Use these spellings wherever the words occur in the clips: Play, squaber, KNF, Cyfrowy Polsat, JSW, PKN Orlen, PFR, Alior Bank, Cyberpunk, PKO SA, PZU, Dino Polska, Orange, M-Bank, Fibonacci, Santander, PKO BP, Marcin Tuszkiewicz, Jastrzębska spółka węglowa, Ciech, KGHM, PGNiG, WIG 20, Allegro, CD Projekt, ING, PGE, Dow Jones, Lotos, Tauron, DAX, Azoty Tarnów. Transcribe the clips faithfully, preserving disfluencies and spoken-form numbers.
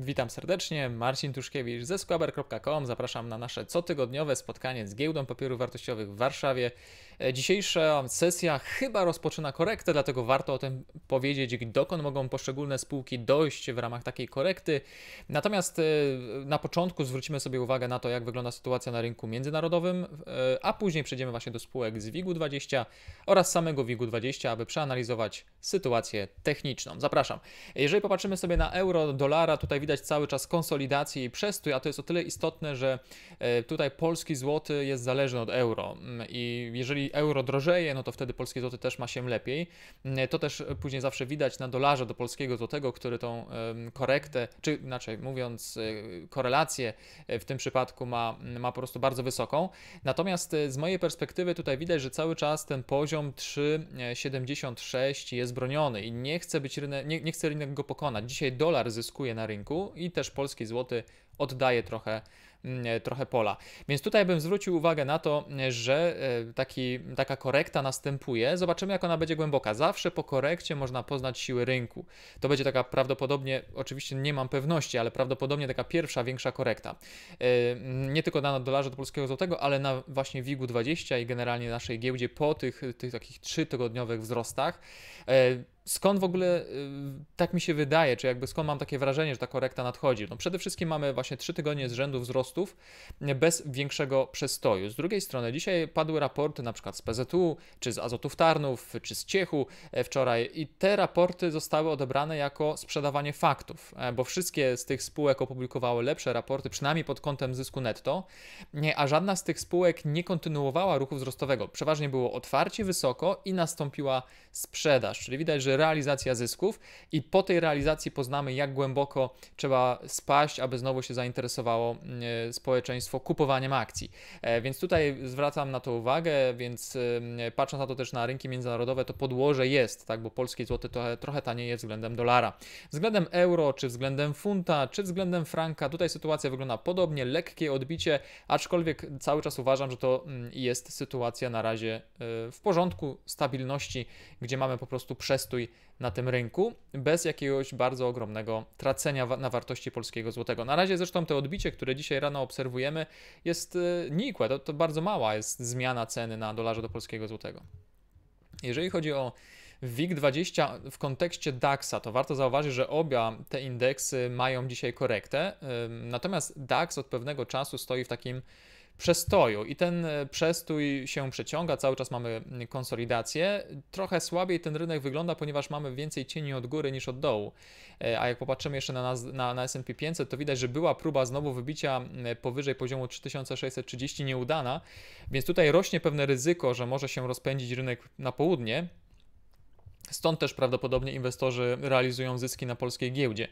Witam serdecznie, Marcin Tuszkiewicz ze squaber kropka com. Zapraszam na nasze cotygodniowe spotkanie z Giełdą Papierów Wartościowych w Warszawie. Dzisiejsza sesja chyba rozpoczyna korektę, dlatego warto o tym powiedzieć, dokąd mogą poszczególne spółki dojść w ramach takiej korekty. Natomiast na początku zwrócimy sobie uwagę na to, jak wygląda sytuacja na rynku międzynarodowym, a później przejdziemy właśnie do spółek z WIG-u dwadzieścia oraz samego WIG-u dwadzieścia, aby przeanalizować sytuację techniczną. Zapraszam. Jeżeli popatrzymy sobie na euro, dolara, tutaj widać cały czas konsolidację i przestój, a to jest o tyle istotne, że tutaj polski złoty jest zależny od euro i jeżeli euro drożeje, no to wtedy polski złoty też ma się lepiej. To też później zawsze widać na dolarze do polskiego złotego, który tą korektę, czy inaczej mówiąc korelację w tym przypadku ma, ma po prostu bardzo wysoką. Natomiast z mojej perspektywy tutaj widać, że cały czas ten poziom trzy siedemdziesiąt sześć jest broniony i nie chce być rynek, nie, nie chce rynek go pokonać. Dzisiaj dolar zyskuje na rynku i też polski złoty oddaje trochę, trochę pola. Więc tutaj bym zwrócił uwagę na to, że taki, taka korekta następuje. Zobaczymy, jak ona będzie głęboka. Zawsze po korekcie można poznać siły rynku. To będzie taka prawdopodobnie, oczywiście nie mam pewności, ale prawdopodobnie taka pierwsza, większa korekta. Nie tylko na dolarze do polskiego złotego, ale na właśnie WIG-u dwadzieścia i generalnie naszej giełdzie po tych, tych takich trzytygodniowych wzrostach. Skąd w ogóle, tak mi się wydaje, czy jakby skąd mam takie wrażenie, że ta korekta nadchodzi? No przede wszystkim mamy właśnie trzy tygodnie z rzędu wzrostów bez większego przestoju. Z drugiej strony dzisiaj padły raporty na przykład z P Z U, czy z Azotów Tarnów, czy z Ciechu wczoraj i te raporty zostały odebrane jako sprzedawanie faktów, bo wszystkie z tych spółek opublikowały lepsze raporty, przynajmniej pod kątem zysku netto, a żadna z tych spółek nie kontynuowała ruchu wzrostowego. Przeważnie było otwarcie wysoko i nastąpiła sprzedaż, czyli widać, że realizacja zysków i po tej realizacji poznamy, jak głęboko trzeba spaść, aby znowu się zainteresowało społeczeństwo kupowaniem akcji. Więc tutaj zwracam na to uwagę, więc patrząc na to też na rynki międzynarodowe, to podłoże jest, tak, bo polski złoty to trochę tanieje względem dolara. Względem euro, czy względem funta, czy względem franka, tutaj sytuacja wygląda podobnie, lekkie odbicie, aczkolwiek cały czas uważam, że to jest sytuacja na razie w porządku stabilności, gdzie mamy po prostu przestój na tym rynku, bez jakiegoś bardzo ogromnego tracenia na wartości polskiego złotego. Na razie zresztą to odbicie, które dzisiaj rano obserwujemy, jest nikłe, to, to bardzo mała jest zmiana ceny na dolarze do polskiego złotego. Jeżeli chodzi o WIG dwadzieścia w kontekście daksa, to warto zauważyć, że obie te indeksy mają dzisiaj korektę, natomiast daks od pewnego czasu stoi w takim przestoju i ten przestój się przeciąga, cały czas mamy konsolidację. Trochę słabiej ten rynek wygląda, ponieważ mamy więcej cieni od góry niż od dołu. A jak popatrzymy jeszcze na, na, na S and P pięćset, to widać, że była próba znowu wybicia powyżej poziomu trzy tysiące sześćset trzydzieści nieudana, więc tutaj rośnie pewne ryzyko, że może się rozpędzić rynek na południe. Stąd też prawdopodobnie inwestorzy realizują zyski na polskiej giełdzie.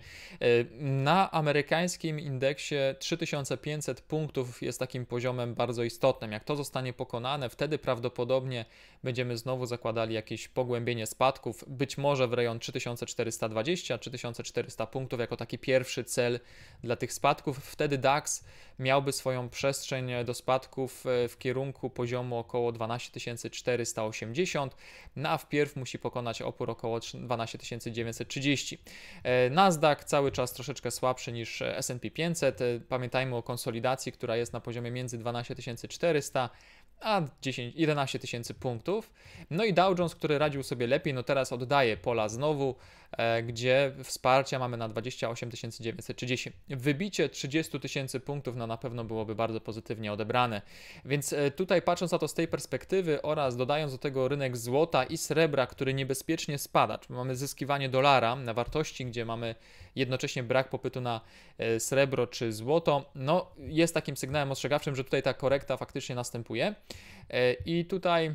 Na amerykańskim indeksie trzy tysiące pięćset punktów jest takim poziomem bardzo istotnym. Jak to zostanie pokonane, wtedy prawdopodobnie będziemy znowu zakładali jakieś pogłębienie spadków, być może w rejon trzy tysiące czterysta dwadzieścia do trzy tysiące czterysta punktów jako taki pierwszy cel dla tych spadków. Wtedy daks miałby swoją przestrzeń do spadków w kierunku poziomu około dwanaście tysięcy czterysta osiemdziesiąt, no a wpierw musi pokonać opór około dwanaście tysięcy dziewięćset trzydzieści. Nasdaq cały czas troszeczkę słabszy niż S and P pięćset. Pamiętajmy o konsolidacji, która jest na poziomie między dwanaście tysięcy czterysta a jedenaście tysięcy punktów. No i Dow Jones, który radził sobie lepiej, no teraz oddaje pola znowu, gdzie wsparcia mamy na dwadzieścia osiem tysięcy dziewięćset trzydzieści. Wybicie trzydzieści tysięcy punktów no na pewno byłoby bardzo pozytywnie odebrane. Więc tutaj patrząc na to z tej perspektywy oraz dodając do tego rynek złota i srebra, który niebezpiecznie spada, czyli mamy zyskiwanie dolara na wartości, gdzie mamy jednocześnie brak popytu na srebro czy złoto, no jest takim sygnałem ostrzegawczym, że tutaj ta korekta faktycznie następuje. I tutaj,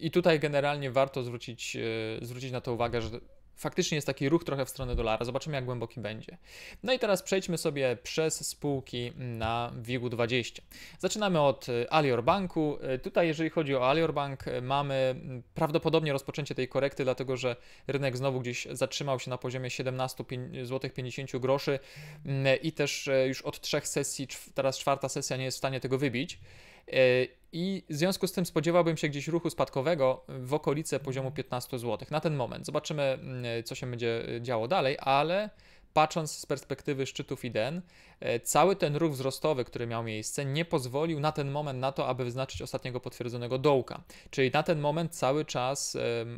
i tutaj generalnie warto zwrócić, zwrócić na to uwagę, że faktycznie jest taki ruch trochę w stronę dolara. Zobaczymy, jak głęboki będzie. No i teraz przejdźmy sobie przez spółki na WIG-u dwadzieścia. Zaczynamy od Alior Banku. Tutaj, jeżeli chodzi o Alior Bank, mamy prawdopodobnie rozpoczęcie tej korekty, dlatego że rynek znowu gdzieś zatrzymał się na poziomie siedemnaście złotych pięćdziesiąt groszy i też już od trzech sesji, teraz czwarta sesja nie jest w stanie tego wybić. I w związku z tym spodziewałbym się gdzieś ruchu spadkowego w okolice poziomu piętnastu złotych na ten moment. Zobaczymy, co się będzie działo dalej, ale patrząc z perspektywy szczytów i den, cały ten ruch wzrostowy, który miał miejsce, nie pozwolił na ten moment na to, aby wyznaczyć ostatniego potwierdzonego dołka. Czyli na ten moment cały czas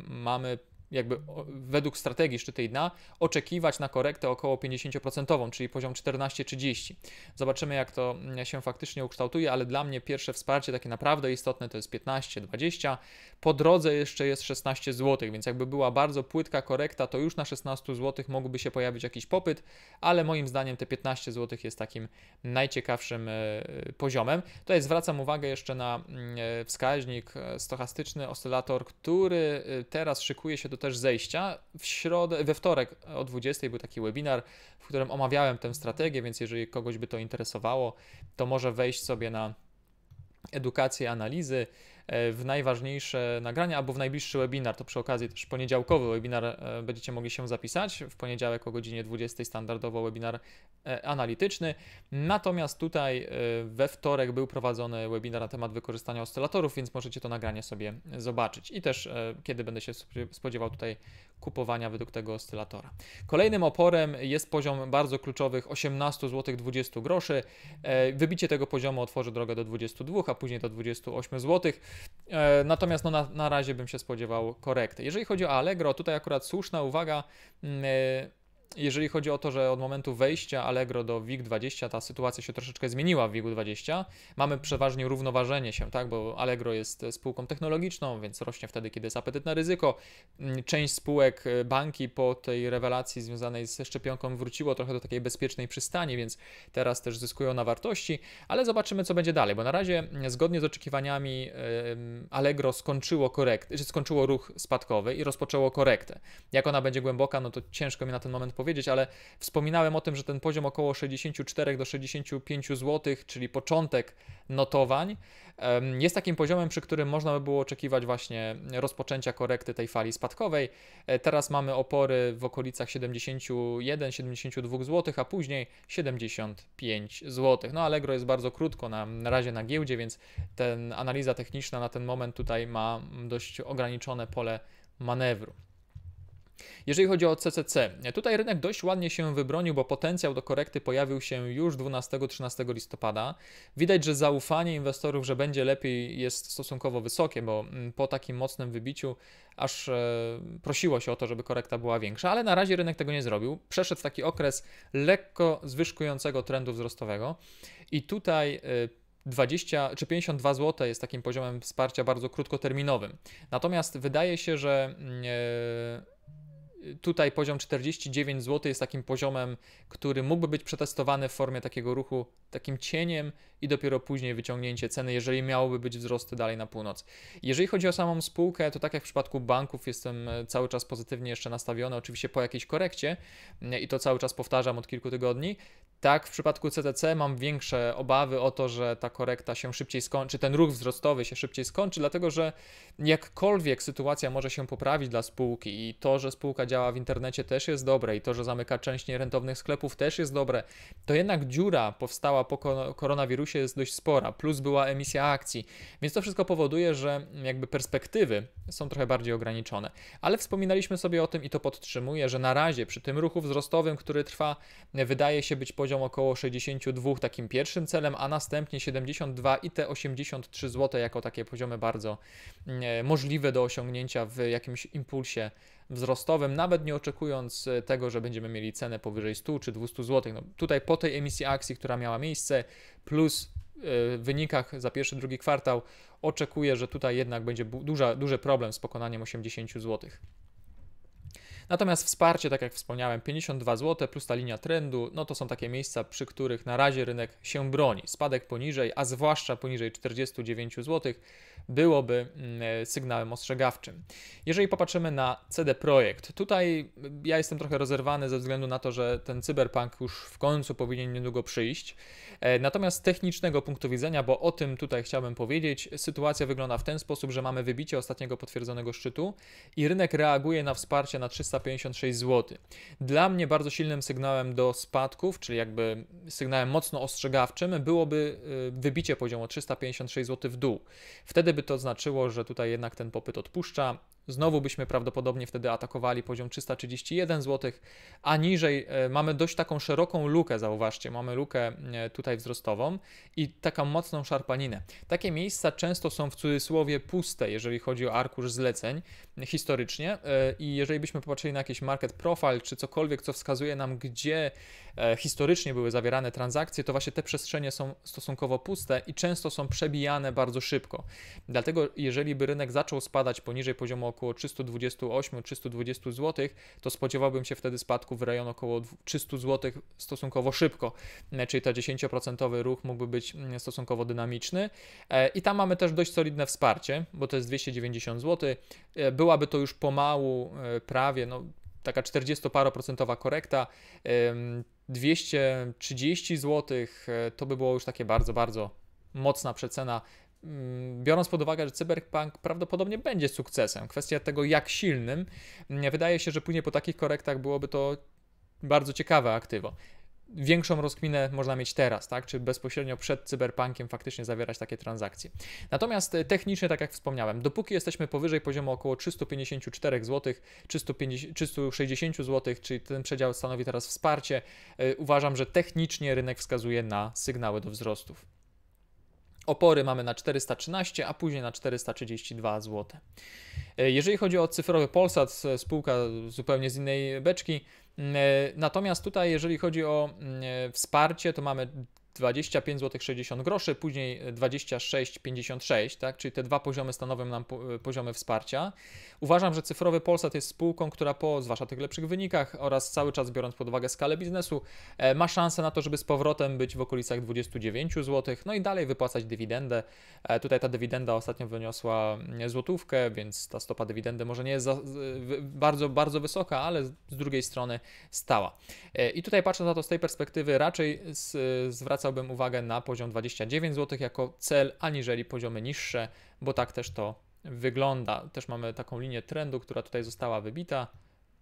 mamy jakby według strategii szczyty i dna oczekiwać na korektę około pięćdziesięcioprocentową, czyli poziom czternaście trzydzieści. Zobaczymy, jak to się faktycznie ukształtuje, ale dla mnie pierwsze wsparcie takie naprawdę istotne to jest piętnaście dwadzieścia. Po drodze jeszcze jest szesnaście złotych, więc jakby była bardzo płytka korekta, to już na szesnaście złotych mógłby się pojawić jakiś popyt, ale moim zdaniem te piętnaście złotych jest takim najciekawszym poziomem. Tutaj zwracam uwagę jeszcze na wskaźnik stochastyczny, oscylator, który teraz szykuje się do też zejścia. W środę, we wtorek o dwudziestej był taki webinar, w którym omawiałem tę strategię, więc jeżeli kogoś by to interesowało, to może wejść sobie na edukację, analizy, w najważniejsze nagrania albo w najbliższy webinar, to przy okazji też poniedziałkowy webinar będziecie mogli się zapisać, w poniedziałek o godzinie dwudziestej standardowo webinar analityczny, natomiast tutaj we wtorek był prowadzony webinar na temat wykorzystania oscylatorów, więc możecie to nagranie sobie zobaczyć i też kiedy będę się spodziewał tutaj kupowania według tego oscylatora. Kolejnym oporem jest poziom bardzo kluczowych osiemnaście złotych dwadzieścia groszy, wybicie tego poziomu otworzy drogę do dwudziestu dwóch, a później do dwudziestu ośmiu złotych. Natomiast no, na, na razie bym się spodziewał korekty. Jeżeli chodzi o Allegro, tutaj akurat słuszna uwaga, jeżeli chodzi o to, że od momentu wejścia Allegro do WIG dwadzieścia ta sytuacja się troszeczkę zmieniła w WIG dwadzieścia. Mamy przeważnie równoważenie się, tak, bo Allegro jest spółką technologiczną, więc rośnie wtedy, kiedy jest apetyt na ryzyko. Część spółek, banki po tej rewelacji związanej ze szczepionką wróciło trochę do takiej bezpiecznej przystani, więc teraz też zyskują na wartości, ale zobaczymy, co będzie dalej, bo na razie zgodnie z oczekiwaniami Allegro skończyło korektę, skończyło ruch spadkowy i rozpoczęło korektę. Jak ona będzie głęboka, no to ciężko mi na ten moment powiedzieć, ale wspominałem o tym, że ten poziom około sześćdziesiąt cztery do sześćdziesięciu pięciu złotych, czyli początek notowań, jest takim poziomem, przy którym można by było oczekiwać właśnie rozpoczęcia korekty tej fali spadkowej. Teraz mamy opory w okolicach siedemdziesięciu jeden do siedemdziesięciu dwóch złotych, a później siedemdziesiąt pięć złotych. No Allegro jest bardzo krótko na, na razie na giełdzie, więc ten analiza techniczna na ten moment tutaj ma dość ograniczone pole manewru. Jeżeli chodzi o C C C, tutaj rynek dość ładnie się wybronił, bo potencjał do korekty pojawił się już dwunastego-trzynastego listopada. Widać, że zaufanie inwestorów, że będzie lepiej, jest stosunkowo wysokie, bo po takim mocnym wybiciu aż prosiło się o to, żeby korekta była większa, ale na razie rynek tego nie zrobił. Przeszedł taki okres lekko zwyżkującego trendu wzrostowego i tutaj dwadzieścia czy pięćdziesiąt dwa złote jest takim poziomem wsparcia bardzo krótkoterminowym. Natomiast wydaje się, że Yy, Tutaj poziom czterdzieści dziewięć złotych jest takim poziomem, który mógłby być przetestowany w formie takiego ruchu, takim cieniem i dopiero później wyciągnięcie ceny, jeżeli miałoby być wzrosty dalej na północ. Jeżeli chodzi o samą spółkę, to tak jak w przypadku banków jestem cały czas pozytywnie jeszcze nastawiony, oczywiście po jakiejś korekcie i to cały czas powtarzam od kilku tygodni. Tak, w przypadku C C C mam większe obawy o to, że ta korekta się szybciej skończy, ten ruch wzrostowy się szybciej skończy, dlatego że jakkolwiek sytuacja może się poprawić dla spółki i to, że spółka działa w internecie też jest dobre i to, że zamyka część nierentownych sklepów też jest dobre, to jednak dziura powstała po koronawirusie jest dość spora, plus była emisja akcji, więc to wszystko powoduje, że jakby perspektywy są trochę bardziej ograniczone. Ale wspominaliśmy sobie o tym i to podtrzymuję, że na razie przy tym ruchu wzrostowym, który trwa, wydaje się być poziom około sześćdziesiąt dwa takim pierwszym celem, a następnie siedemdziesiąt dwa i te osiemdziesiąt trzy złote jako takie poziomy bardzo możliwe do osiągnięcia w jakimś impulsie wzrostowym, nawet nie oczekując tego, że będziemy mieli cenę powyżej stu czy dwustu złotych. No, tutaj po tej emisji akcji, która miała miejsce, plus w wynikach za pierwszy, drugi kwartał, oczekuję, że tutaj jednak będzie duża, duży problem z pokonaniem osiemdziesięciu złotych. Natomiast wsparcie, tak jak wspomniałem, pięćdziesiąt dwa złote plus ta linia trendu, no to są takie miejsca, przy których na razie rynek się broni. Spadek poniżej, a zwłaszcza poniżej czterdziestu dziewięciu złotych byłoby sygnałem ostrzegawczym. Jeżeli popatrzymy na C D Projekt, tutaj ja jestem trochę rozerwany ze względu na to, że ten Cyberpunk już w końcu powinien niedługo przyjść. Natomiast z technicznego punktu widzenia, bo o tym tutaj chciałbym powiedzieć, sytuacja wygląda w ten sposób, że mamy wybicie ostatniego potwierdzonego szczytu i rynek reaguje na wsparcie na trzysta trzysta pięćdziesiąt sześć złotych. Dla mnie bardzo silnym sygnałem do spadków, czyli jakby sygnałem mocno ostrzegawczym, byłoby wybicie poziomu trzysta pięćdziesiąt sześć złotych w dół. Wtedy by to znaczyło, że tutaj jednak ten popyt odpuszcza. Znowu byśmy prawdopodobnie wtedy atakowali poziom trzysta trzydzieści jeden złotych, a niżej mamy dość taką szeroką lukę, zauważcie, mamy lukę tutaj wzrostową i taką mocną szarpaninę. Takie miejsca często są w cudzysłowie puste, jeżeli chodzi o arkusz zleceń historycznie i jeżeli byśmy popatrzyli na jakiś market profile czy cokolwiek, co wskazuje nam, gdzie historycznie były zawierane transakcje, to właśnie te przestrzenie są stosunkowo puste i często są przebijane bardzo szybko. Dlatego jeżeli by rynek zaczął spadać poniżej poziomu około trzysta dwadzieścia osiem trzysta dwadzieścia złotych, to spodziewałbym się wtedy spadku w rejon około trzysta złotych stosunkowo szybko, czyli ten dziesięcioprocentowy ruch mógłby być stosunkowo dynamiczny. I tam mamy też dość solidne wsparcie, bo to jest dwieście dziewięćdziesiąt złotych. Byłaby to już pomału prawie, no, taka czterdziestoparoprocentowa korekta, dwieście trzydzieści złotych to by było już takie bardzo, bardzo mocna przecena, biorąc pod uwagę, że Cyberpunk prawdopodobnie będzie sukcesem. Kwestia tego, jak silnym, wydaje się, że później po takich korektach byłoby to bardzo ciekawe aktywo. Większą rozkminę można mieć teraz, tak? Czy bezpośrednio przed Cyberpunkiem faktycznie zawierać takie transakcje. Natomiast technicznie, tak jak wspomniałem, dopóki jesteśmy powyżej poziomu około trzysta pięćdziesiąt cztery złotych, trzysta sześćdziesiąt złotych, czyli ten przedział stanowi teraz wsparcie, uważam, że technicznie rynek wskazuje na sygnały do wzrostów. Opory mamy na czterysta trzynaście, a później na czterysta trzydzieści dwa złote. Jeżeli chodzi o cyfrowy Polsat, spółka zupełnie z innej beczki, natomiast tutaj jeżeli chodzi o wsparcie, to mamy dwadzieścia pięć złotych sześćdziesiąt groszy, później dwadzieścia sześć pięćdziesiąt sześć, tak? Czyli te dwa poziomy stanowią nam poziomy wsparcia. Uważam, że cyfrowy Polsat jest spółką, która po, zwłaszcza tych lepszych wynikach oraz cały czas biorąc pod uwagę skalę biznesu, ma szansę na to, żeby z powrotem być w okolicach dwadzieścia dziewięć złotych, no i dalej wypłacać dywidendę. Tutaj ta dywidenda ostatnio wyniosła złotówkę, więc ta stopa dywidendy może nie jest za, bardzo, bardzo wysoka, ale z drugiej strony stała. I tutaj patrząc na to z tej perspektywy, raczej zwracam zwracałbym uwagę na poziom dwadzieścia dziewięć złotych jako cel, aniżeli poziomy niższe, bo tak też to wygląda. Też mamy taką linię trendu, która tutaj została wybita,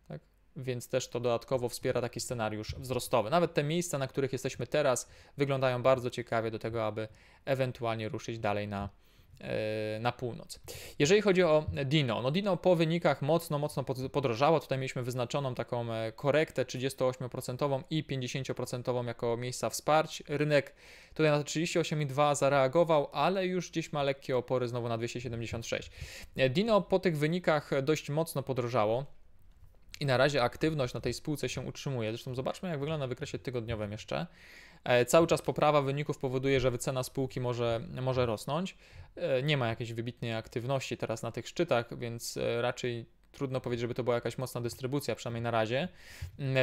tak? Więc też to dodatkowo wspiera taki scenariusz wzrostowy. Nawet te miejsca, na których jesteśmy teraz, wyglądają bardzo ciekawie do tego, aby ewentualnie ruszyć dalej na na północ. Jeżeli chodzi o Dino, no Dino po wynikach mocno, mocno podrożało. Tutaj mieliśmy wyznaczoną taką korektę trzydziestoosiem procent i pięćdziesiąt procent jako miejsca wsparć. Rynek tutaj na trzydzieści osiem przecinek dwa zareagował, ale już gdzieś ma lekkie opory znowu na dwieście siedemdziesiąt sześć. Dino po tych wynikach dość mocno podrożało i na razie aktywność na tej spółce się utrzymuje. Zresztą zobaczmy, jak wygląda na wykresie tygodniowym jeszcze. Cały czas poprawa wyników powoduje, że wycena spółki może, może rosnąć. Nie ma jakiejś wybitnej aktywności teraz na tych szczytach, więc raczej trudno powiedzieć, żeby to była jakaś mocna dystrybucja, przynajmniej na razie.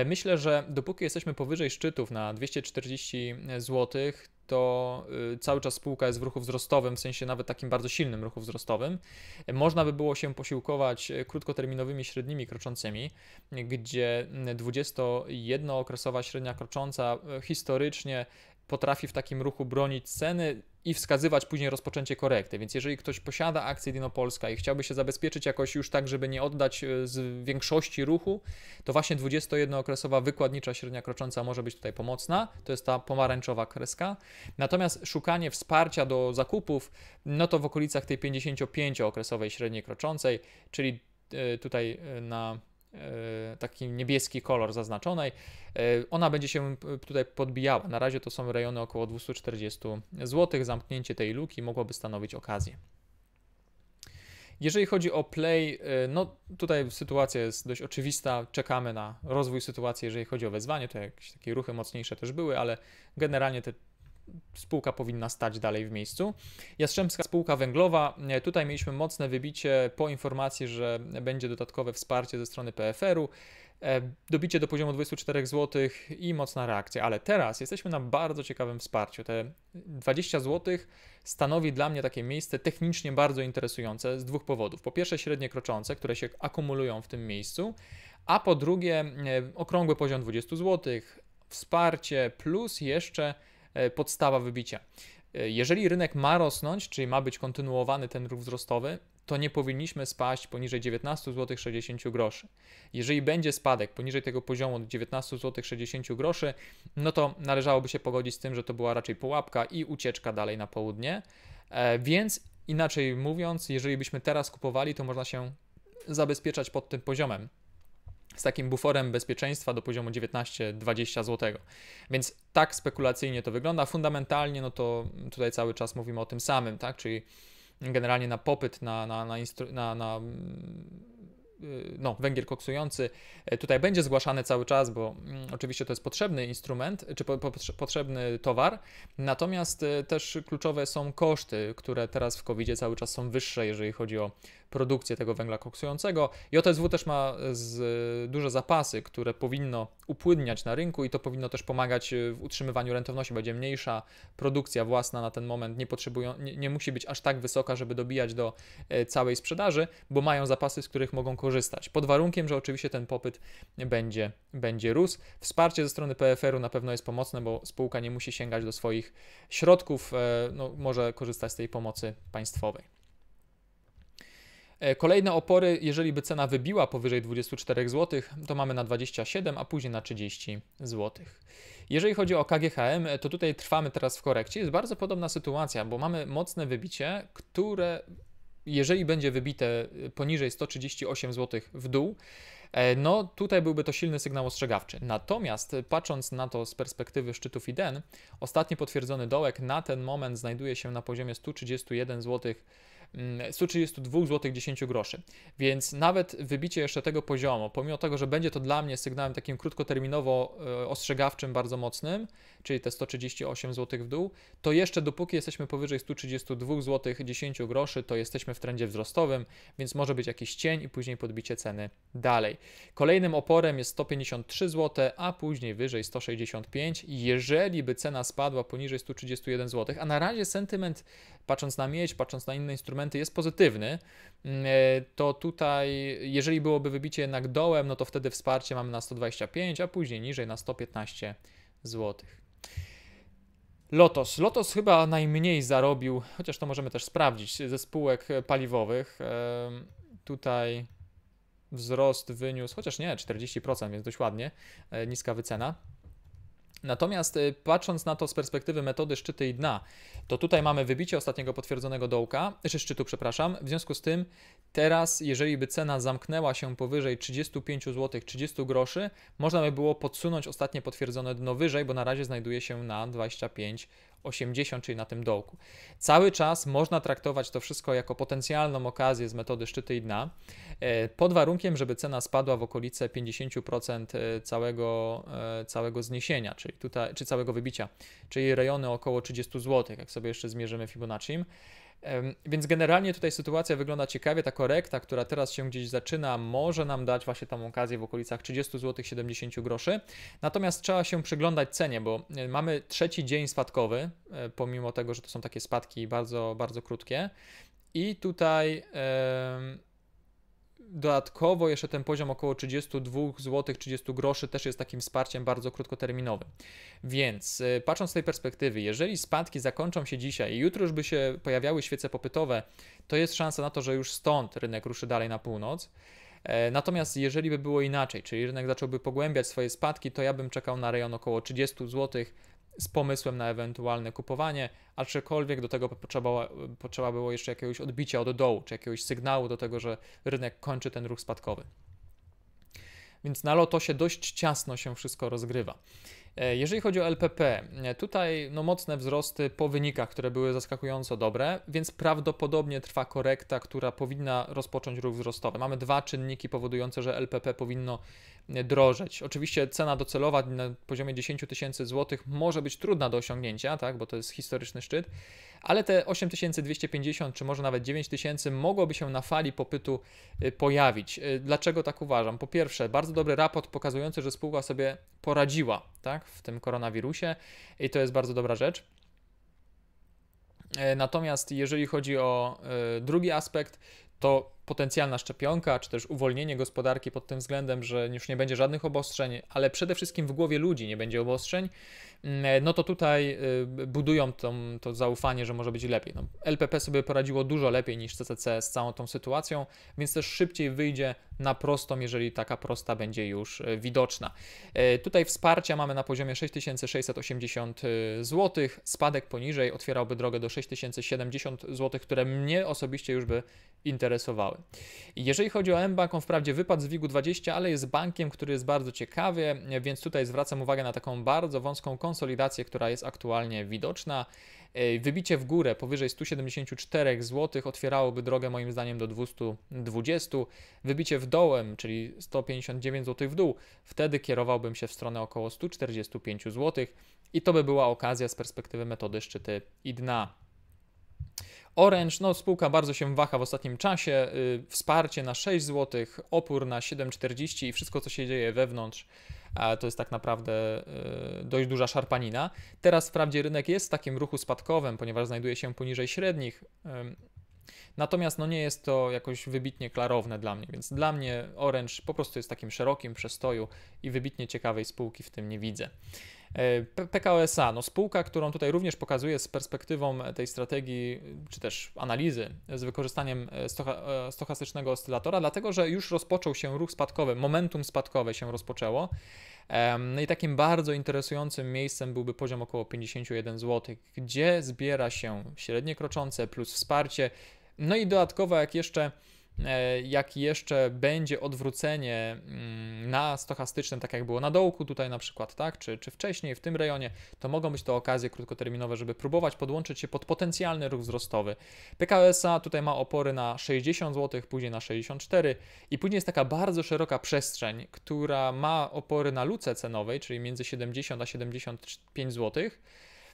Myślę, że dopóki jesteśmy powyżej szczytów na dwieście czterdzieści złotych, to cały czas spółka jest w ruchu wzrostowym, w sensie nawet takim bardzo silnym ruchu wzrostowym. Można by było się posiłkować krótkoterminowymi średnimi kroczącymi, gdzie dwudziestojednookresowa średnia krocząca historycznie potrafi w takim ruchu bronić ceny i wskazywać później rozpoczęcie korekty. Więc jeżeli ktoś posiada akcję Dino Polska i chciałby się zabezpieczyć jakoś już tak, żeby nie oddać z większości ruchu, to właśnie dwudziestojednookresowa wykładnicza średnia krocząca może być tutaj pomocna. To jest ta pomarańczowa kreska. Natomiast szukanie wsparcia do zakupów, no to w okolicach tej pięćdziesięciopięciookresowej średniej kroczącej, czyli tutaj na taki niebieski kolor zaznaczonej, ona będzie się tutaj podbijała. Na razie to są rejony około dwieście czterdzieści złotych. Zamknięcie tej luki mogłoby stanowić okazję. Jeżeli chodzi o Play, no tutaj sytuacja jest dość oczywista, czekamy na rozwój sytuacji, jeżeli chodzi o wezwanie, to jakieś takie ruchy mocniejsze też były, ale generalnie te spółka powinna stać dalej w miejscu. Jastrzębska spółka węglowa. Tutaj mieliśmy mocne wybicie po informacji, że będzie dodatkowe wsparcie ze strony P F R u. Dobicie do poziomu dwadzieścia cztery złote i mocna reakcja, ale teraz jesteśmy na bardzo ciekawym wsparciu. Te dwadzieścia złotych stanowi dla mnie takie miejsce technicznie bardzo interesujące z dwóch powodów. Po pierwsze średnie kroczące, które się akumulują w tym miejscu, a po drugie okrągły poziom dwadzieścia złotych, wsparcie plus jeszcze podstawa wybicia. Jeżeli rynek ma rosnąć, czyli ma być kontynuowany ten ruch wzrostowy, to nie powinniśmy spaść poniżej dziewiętnaście złotych sześćdziesiąt groszy. Jeżeli będzie spadek poniżej tego poziomu dziewiętnaście złotych sześćdziesiąt groszy, no to należałoby się pogodzić z tym, że to była raczej pułapka i ucieczka dalej na południe. E, więc inaczej mówiąc, jeżeli byśmy teraz kupowali, to można się zabezpieczać pod tym poziomem, z takim buforem bezpieczeństwa do poziomu dziewiętnaście dwadzieścia złotych. Więc tak spekulacyjnie to wygląda. Fundamentalnie, no to tutaj cały czas mówimy o tym samym, tak? Czyli generalnie na popyt, na, na, na, na, na no, węgiel koksujący tutaj będzie zgłaszany cały czas, bo oczywiście to jest potrzebny instrument, czy po, po, potrzebny towar, natomiast też kluczowe są koszty, które teraz w kowidzie cały czas są wyższe, jeżeli chodzi o produkcję tego węgla koksującego. J S W też ma z, duże zapasy, które powinno upłynniać na rynku i to powinno też pomagać w utrzymywaniu rentowności. Będzie mniejsza produkcja własna na ten moment, nie, nie, nie musi być aż tak wysoka, żeby dobijać do całej sprzedaży, bo mają zapasy, z których mogą korzystać. Pod warunkiem, że oczywiście ten popyt będzie, będzie rósł. Wsparcie ze strony P F R-u na pewno jest pomocne, bo spółka nie musi sięgać do swoich środków, no, może korzystać z tej pomocy państwowej. Kolejne opory, jeżeli by cena wybiła powyżej dwudziestu czterech złotych, to mamy na dwadzieścia siedem, a później na trzydzieści złotych. Jeżeli chodzi o K G H M, to tutaj trwamy teraz w korekcie. Jest bardzo podobna sytuacja, bo mamy mocne wybicie, które jeżeli będzie wybite poniżej sto trzydzieści osiem złotych w dół, no tutaj byłby to silny sygnał ostrzegawczy. Natomiast patrząc na to z perspektywy szczytów i den, ostatni potwierdzony dołek na ten moment znajduje się na poziomie stu trzydziestu jeden złotych. stu trzydziestu dwóch złotych dziesięć groszy. Więc nawet wybicie jeszcze tego poziomu, pomimo tego, że będzie to dla mnie sygnałem takim krótkoterminowo ostrzegawczym bardzo mocnym, czyli te sto trzydzieści osiem złotych w dół, to jeszcze dopóki jesteśmy powyżej stu trzydziestu dwóch złotych dziesięć groszy, to jesteśmy w trendzie wzrostowym, więc może być jakiś cień i później podbicie ceny dalej. Kolejnym oporem jest sto pięćdziesiąt trzy złote, a później wyżej sto sześćdziesiąt pięć. Jeżeli by cena spadła poniżej stu trzydziestu jeden złotych, a na razie sentyment, patrząc na miedź, patrząc na inne instrumenty, jest pozytywny, to tutaj, jeżeli byłoby wybicie jednak dołem, no to wtedy wsparcie mamy na sto dwadzieścia pięć, a później niżej na sto piętnaście złotych. Lotos. Lotos chyba najmniej zarobił, chociaż to możemy też sprawdzić, ze spółek paliwowych. Tutaj wzrost wyniósł, chociaż nie, czterdzieści procent, więc dość ładnie, niska wycena. Natomiast patrząc na to z perspektywy metody szczyty i dna, to tutaj mamy wybicie ostatniego potwierdzonego dołka, czy szczytu, przepraszam. W związku z tym teraz, jeżeli by cena zamknęła się powyżej trzydziestu pięciu złotych trzydzieści groszy, można by było podsunąć ostatnie potwierdzone dno wyżej, bo na razie znajduje się na dwadzieścia pięć osiemdziesiąt, czyli na tym dołku. Cały czas można traktować to wszystko jako potencjalną okazję z metody szczyty i dna, pod warunkiem, żeby cena spadła w okolice pięćdziesięciu procent całego, całego zniesienia, czyli tutaj, czy całego wybicia, czyli rejony około trzydziestu złotych, jak sobie jeszcze zmierzymy Fibonacci. Więc generalnie tutaj sytuacja wygląda ciekawie, ta korekta, która teraz się gdzieś zaczyna, może nam dać właśnie tą okazję w okolicach trzydziestu złotych siedemdziesiąt groszy. Natomiast trzeba się przyglądać cenie, bo mamy trzeci dzień spadkowy, pomimo tego, że to są takie spadki bardzo, bardzo krótkie. I tutaj Yy... dodatkowo jeszcze ten poziom około trzydziestu dwóch złotych trzydzieści groszy też jest takim wsparciem bardzo krótkoterminowym. Więc patrząc z tej perspektywy, jeżeli spadki zakończą się dzisiaj i jutro już by się pojawiały świece popytowe, to jest szansa na to, że już stąd rynek ruszy dalej na północ. Natomiast jeżeli by było inaczej, czyli rynek zacząłby pogłębiać swoje spadki, to ja bym czekał na rejon około trzydziestu złotych z pomysłem na ewentualne kupowanie, aczkolwiek do tego potrzeba, potrzeba było jeszcze jakiegoś odbicia od dołu, czy jakiegoś sygnału do tego, że rynek kończy ten ruch spadkowy. Więc na Lotosie dość ciasno się wszystko rozgrywa. Jeżeli chodzi o L P P, tutaj no, mocne wzrosty po wynikach, które były zaskakująco dobre, więc prawdopodobnie trwa korekta, która powinna rozpocząć ruch wzrostowy. Mamy dwa czynniki powodujące, że L P P powinno drożeć. Oczywiście cena docelowa na poziomie dziesięciu tysięcy złotych może być trudna do osiągnięcia, tak, bo to jest historyczny szczyt, ale te osiem tysięcy dwieście pięćdziesiąt czy może nawet dziewięć tysięcy mogłoby się na fali popytu pojawić. Dlaczego tak uważam? Po pierwsze, bardzo dobry raport pokazujący, że spółka sobie poradziła, tak, w tym koronawirusie i to jest bardzo dobra rzecz. Natomiast jeżeli chodzi o drugi aspekt, to potencjalna szczepionka, czy też uwolnienie gospodarki pod tym względem, że już nie będzie żadnych obostrzeń, ale przede wszystkim w głowie ludzi nie będzie obostrzeń, no to tutaj budują tą, to zaufanie, że może być lepiej. No, L P P sobie poradziło dużo lepiej niż C C C z całą tą sytuacją, więc też szybciej wyjdzie na prostą, jeżeli taka prosta będzie już widoczna. Tutaj wsparcia mamy na poziomie sześć tysięcy sześćset osiemdziesiąt złotych, spadek poniżej otwierałby drogę do sześć tysięcy siedemdziesiąt złotych, które mnie osobiście już by interesowały. Jeżeli chodzi o M-Bank, on wprawdzie wypadł z WIG-u dwadzieścia, ale jest bankiem, który jest bardzo ciekawy, więc tutaj zwracam uwagę na taką bardzo wąską konsolidację, która jest aktualnie widoczna. Wybicie w górę powyżej stu siedemdziesięciu czterech złotych otwierałoby drogę moim zdaniem do dwustu dwudziestu. Wybicie w dołem, czyli sto pięćdziesiąt dziewięć złotych w dół, wtedy kierowałbym się w stronę około stu czterdziestu pięciu złotych i to by była okazja z perspektywy metody szczyty i dna. Orange, no spółka bardzo się waha w ostatnim czasie, yy, wsparcie na sześć złotych, opór na siedem czterdzieści i wszystko co się dzieje wewnątrz, a to jest tak naprawdę yy, dość duża szarpanina. Teraz wprawdzie rynek jest w takim ruchu spadkowym, ponieważ znajduje się poniżej średnich, yy, natomiast no nie jest to jakoś wybitnie klarowne dla mnie, więc dla mnie Orange po prostu jest takim szerokim przestoju i wybitnie ciekawej spółki w tym nie widzę. P K O S A, no spółka, którą tutaj również pokazuję z perspektywą tej strategii, czy też analizy z wykorzystaniem stochastycznego oscylatora, dlatego że już rozpoczął się ruch spadkowy, momentum spadkowe się rozpoczęło. No i takim bardzo interesującym miejscem byłby poziom około pięćdziesiąt jeden złotych, gdzie zbiera się średnie kroczące plus wsparcie. No i dodatkowo jak jeszcze... jak jeszcze będzie odwrócenie na stochastycznym, tak jak było na dołku tutaj na przykład, tak, czy, czy wcześniej w tym rejonie, to mogą być to okazje krótkoterminowe, żeby próbować podłączyć się pod potencjalny ruch wzrostowy. P K O S A tutaj ma opory na sześćdziesiąt złotych, później na sześćdziesiąt cztery i później jest taka bardzo szeroka przestrzeń, która ma opory na luce cenowej, czyli między siedemdziesiąt a siedemdziesiąt pięć złotych.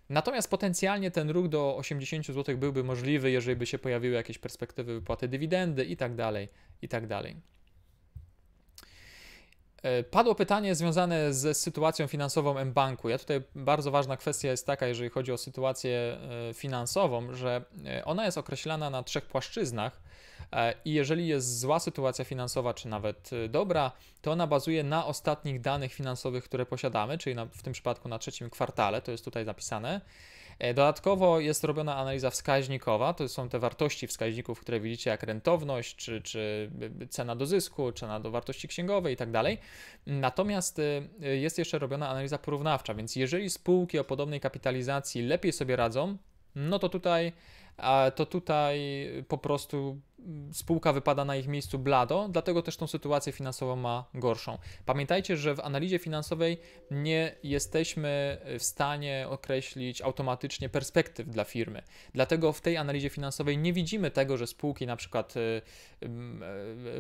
Natomiast potencjalnie ten ruch do osiemdziesięciu złotych byłby możliwy, jeżeli by się pojawiły jakieś perspektywy wypłaty dywidendy i tak dalej, i tak dalej. Padło pytanie związane z sytuacją finansową M-Banku. Ja tutaj bardzo ważna kwestia jest taka, jeżeli chodzi o sytuację finansową, że ona jest określana na trzech płaszczyznach i jeżeli jest zła sytuacja finansowa, czy nawet dobra, to ona bazuje na ostatnich danych finansowych, które posiadamy, czyli na, w tym przypadku na trzecim kwartale, to jest tutaj napisane. Dodatkowo jest robiona analiza wskaźnikowa, to są te wartości wskaźników, które widzicie, jak rentowność, czy, czy cena do zysku, cena do wartości księgowej i tak dalej. Natomiast jest jeszcze robiona analiza porównawcza, więc jeżeli spółki o podobnej kapitalizacji lepiej sobie radzą, no to tutaj, to tutaj po prostu spółka wypada na ich miejscu blado, dlatego też tą sytuację finansową ma gorszą. Pamiętajcie, że w analizie finansowej nie jesteśmy w stanie określić automatycznie perspektyw dla firmy. Dlatego w tej analizie finansowej nie widzimy tego, że spółki, na przykład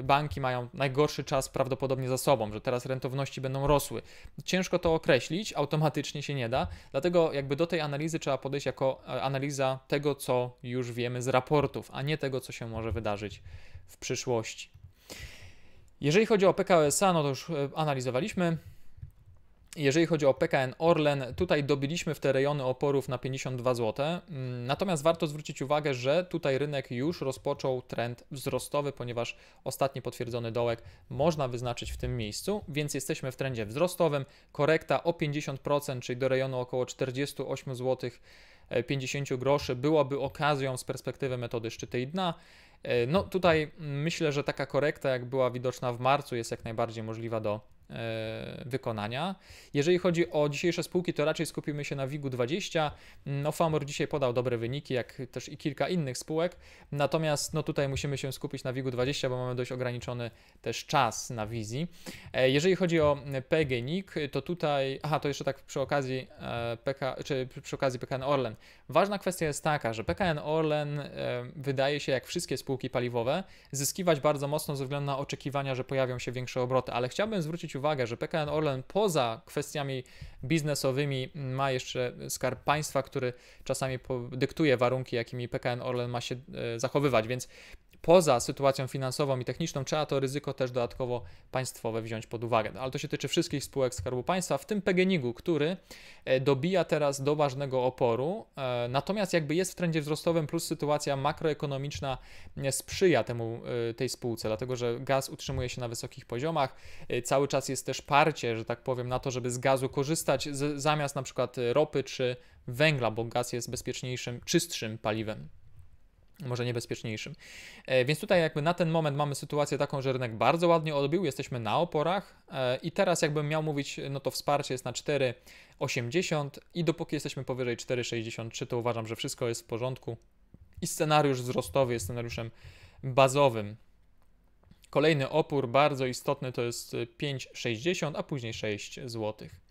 banki mają najgorszy czas prawdopodobnie za sobą, że teraz rentowności będą rosły. Ciężko to określić, automatycznie się nie da, dlatego jakby do tej analizy trzeba podejść jako analiza tego, co już wiemy z raportów, a nie tego, co się może wydarzyć w przyszłości. Jeżeli chodzi o P K O S A, no to już analizowaliśmy. Jeżeli chodzi o P K N Orlen, tutaj dobiliśmy w te rejony oporów na pięćdziesiąt dwa złote, natomiast warto zwrócić uwagę, że tutaj rynek już rozpoczął trend wzrostowy, ponieważ ostatni potwierdzony dołek można wyznaczyć w tym miejscu, więc jesteśmy w trendzie wzrostowym, korekta o pięćdziesiąt procent, czyli do rejonu około czterdziestu ośmiu złotych pięćdziesięciu groszy byłaby okazją z perspektywy metody szczyty i dna. No tutaj myślę, że taka korekta, jak była widoczna w marcu, jest jak najbardziej możliwa do e, wykonania. Jeżeli chodzi o dzisiejsze spółki, to raczej skupimy się na WIG-u dwadzieścia. No Famor dzisiaj podał dobre wyniki, jak też i kilka innych spółek. Natomiast no tutaj musimy się skupić na WIG-u dwadzieścia, bo mamy dość ograniczony też czas na wizji. E, jeżeli chodzi o P G N I G, to tutaj... Aha, to jeszcze tak przy okazji e, P K, czy przy okazji P K N Orlen. Ważna kwestia jest taka, że P K N Orlen e, wydaje się, jak wszystkie spółki spółki paliwowe, zyskiwać bardzo mocno ze względu na oczekiwania, że pojawią się większe obroty, ale chciałbym zwrócić uwagę, że P K N Orlen poza kwestiami biznesowymi ma jeszcze Skarb Państwa, który czasami dyktuje warunki, jakimi P K N Orlen ma się zachowywać, więc poza sytuacją finansową i techniczną trzeba to ryzyko też dodatkowo państwowe wziąć pod uwagę. Ale to się tyczy wszystkich spółek Skarbu Państwa, w tym PGNiG-u, który dobija teraz do ważnego oporu. Natomiast jakby jest w trendzie wzrostowym, plus sytuacja makroekonomiczna sprzyja temu, tej spółce, dlatego że gaz utrzymuje się na wysokich poziomach. Cały czas jest też parcie, że tak powiem, na to, żeby z gazu korzystać z, zamiast na przykład ropy czy węgla, bo gaz jest bezpieczniejszym, czystszym paliwem. Może niebezpieczniejszym. Więc tutaj jakby na ten moment mamy sytuację taką, że rynek bardzo ładnie odbił, jesteśmy na oporach i teraz jakbym miał mówić, no to wsparcie jest na cztery osiemdziesiąt i dopóki jesteśmy powyżej cztery sześćdziesiąt trzy, to uważam, że wszystko jest w porządku i scenariusz wzrostowy jest scenariuszem bazowym. Kolejny opór bardzo istotny to jest pięć sześćdziesiąt, a później sześć złotych.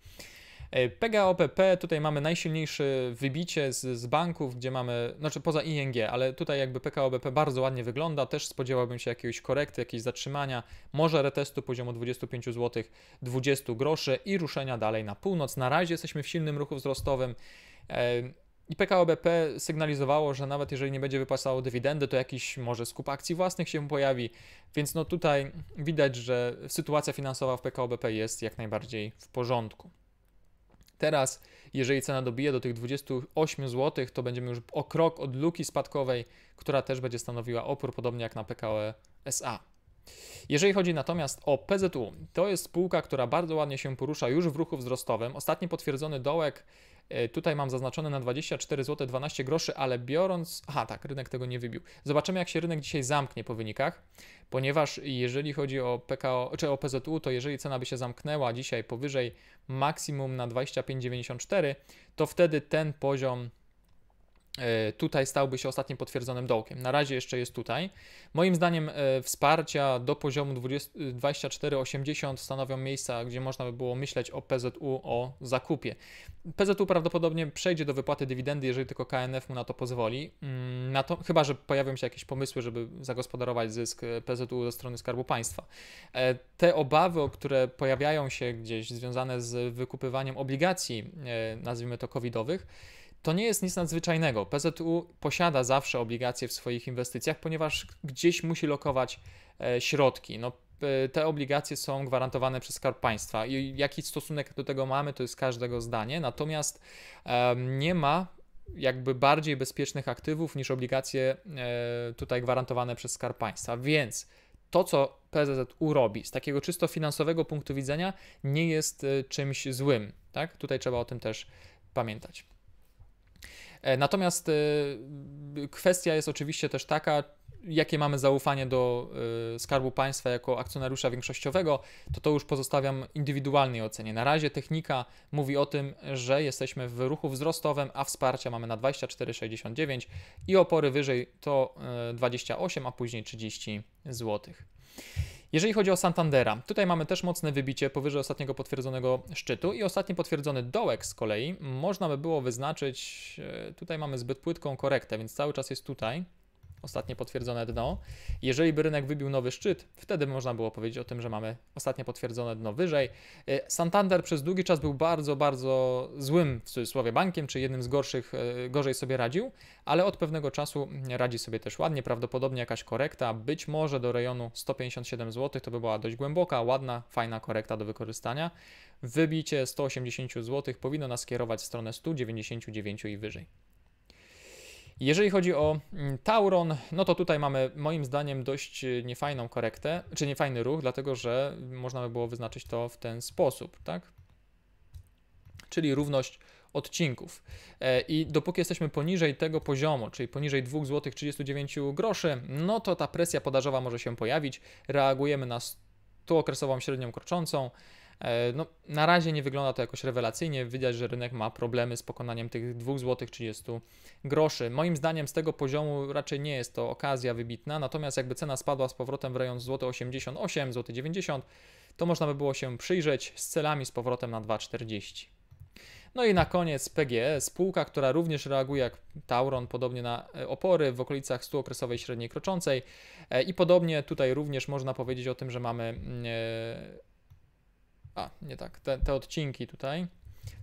P K O B P, tutaj mamy najsilniejsze wybicie z, z banków, gdzie mamy, znaczy poza I N G, ale tutaj jakby P K O B P bardzo ładnie wygląda, też spodziewałbym się jakiejś korekty, jakiejś zatrzymania, może retestu poziomu dwadzieścia pięć złotych dwadzieścia groszy i ruszenia dalej na północ. Na razie jesteśmy w silnym ruchu wzrostowym i P K O B P sygnalizowało, że nawet jeżeli nie będzie wypłacało dywidendy, to jakiś może skup akcji własnych się pojawi, więc no tutaj widać, że sytuacja finansowa w P K O B P jest jak najbardziej w porządku. Teraz, jeżeli cena dobije do tych dwudziestu ośmiu złotych, to będziemy już o krok od luki spadkowej, która też będzie stanowiła opór, podobnie jak na P K O S A. Jeżeli chodzi natomiast o P Z U, to jest spółka, która bardzo ładnie się porusza już w ruchu wzrostowym. Ostatni potwierdzony dołek tutaj mam zaznaczony na dwadzieścia cztery złote dwanaście groszy, ale biorąc... Aha, tak, rynek tego nie wybił. Zobaczymy, jak się rynek dzisiaj zamknie po wynikach, ponieważ jeżeli chodzi o P K O, czy o P Z U, to jeżeli cena by się zamknęła dzisiaj powyżej maksimum na dwadzieścia pięć dziewięćdziesiąt cztery, to wtedy ten poziom tutaj stałby się ostatnim potwierdzonym dołkiem. Na razie jeszcze jest tutaj. Moim zdaniem wsparcia do poziomu dwadzieścia cztery osiemdziesiąt stanowią miejsca, gdzie można by było myśleć o P Z U, o zakupie. P Z U prawdopodobnie przejdzie do wypłaty dywidendy, jeżeli tylko K N F mu na to pozwoli. Na to, chyba że pojawią się jakieś pomysły, żeby zagospodarować zysk P Z U ze strony Skarbu Państwa. Te obawy, które pojawiają się gdzieś związane z wykupywaniem obligacji, nazwijmy to covidowych, to nie jest nic nadzwyczajnego. P Z U posiada zawsze obligacje w swoich inwestycjach, ponieważ gdzieś musi lokować środki. No, te obligacje są gwarantowane przez Skarb Państwa i jaki stosunek do tego mamy, to jest każdego zdanie. Natomiast nie ma jakby bardziej bezpiecznych aktywów niż obligacje tutaj gwarantowane przez Skarb Państwa, więc to, co P Z U robi z takiego czysto finansowego punktu widzenia, nie jest czymś złym. Tak? Tutaj trzeba o tym też pamiętać. Natomiast kwestia jest oczywiście też taka, jakie mamy zaufanie do Skarbu Państwa jako akcjonariusza większościowego, to to już pozostawiam indywidualnej ocenie. Na razie technika mówi o tym, że jesteśmy w ruchu wzrostowym, a wsparcia mamy na dwadzieścia cztery sześćdziesiąt dziewięć i opory wyżej to dwadzieścia osiem, a później trzydzieści złotych. Jeżeli chodzi o Santandera, tutaj mamy też mocne wybicie powyżej ostatniego potwierdzonego szczytu i ostatni potwierdzony dołek z kolei można by było wyznaczyć, tutaj mamy zbyt płytką korektę, więc cały czas jest tutaj ostatnie potwierdzone dno. Jeżeli by rynek wybił nowy szczyt, wtedy można było powiedzieć o tym, że mamy ostatnie potwierdzone dno wyżej. Santander przez długi czas był bardzo, bardzo złym w cudzysłowie bankiem, czy jednym z gorszych, gorzej sobie radził, ale od pewnego czasu radzi sobie też ładnie. Prawdopodobnie jakaś korekta, być może do rejonu sto pięćdziesiąt siedem złotych, to by była dość głęboka, ładna, fajna korekta do wykorzystania. Wybicie sto osiemdziesiąt złotych powinno nas skierować w stronę stu dziewięćdziesięciu dziewięciu i wyżej. Jeżeli chodzi o Tauron, no to tutaj mamy moim zdaniem dość niefajną korektę, czy niefajny ruch, dlatego że można by było wyznaczyć to w ten sposób, tak? Czyli równość odcinków. I dopóki jesteśmy poniżej tego poziomu, czyli poniżej dwóch złotych trzydziestu dziewięciu groszy, no to ta presja podażowa może się pojawić. Reagujemy na stuokresową średnią kroczącą. No, na razie nie wygląda to jakoś rewelacyjnie, widać, że rynek ma problemy z pokonaniem tych dwóch złotych trzydziestu groszy. Moim zdaniem z tego poziomu raczej nie jest to okazja wybitna, natomiast jakby cena spadła z powrotem w rejon złoty osiemdziesiąt osiem, złoty dziewięćdziesiąt, to można by było się przyjrzeć z celami z powrotem na dwa czterdzieści. No i na koniec P G E, spółka, która również reaguje jak Tauron, podobnie na opory w okolicach stuokresowej średniej kroczącej i podobnie tutaj również można powiedzieć o tym, że mamy... E, A, nie tak, te, te odcinki tutaj,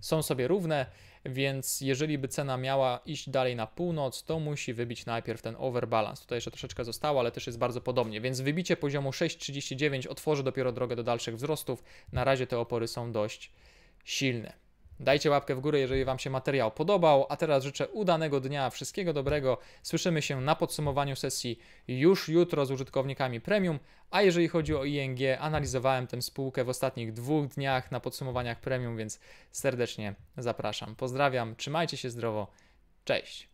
są sobie równe, więc jeżeli by cena miała iść dalej na północ, to musi wybić najpierw ten overbalance. Tutaj jeszcze troszeczkę zostało, ale też jest bardzo podobnie, więc wybicie poziomu sześć trzydzieści dziewięć otworzy dopiero drogę do dalszych wzrostów. Na razie te opory są dość silne. Dajcie łapkę w górę, jeżeli Wam się materiał podobał, a teraz życzę udanego dnia, wszystkiego dobrego. Słyszymy się na podsumowaniu sesji już jutro z użytkownikami premium, a jeżeli chodzi o I N G, analizowałem tę spółkę w ostatnich dwóch dniach na podsumowaniach premium, więc serdecznie zapraszam. Pozdrawiam, trzymajcie się zdrowo, cześć!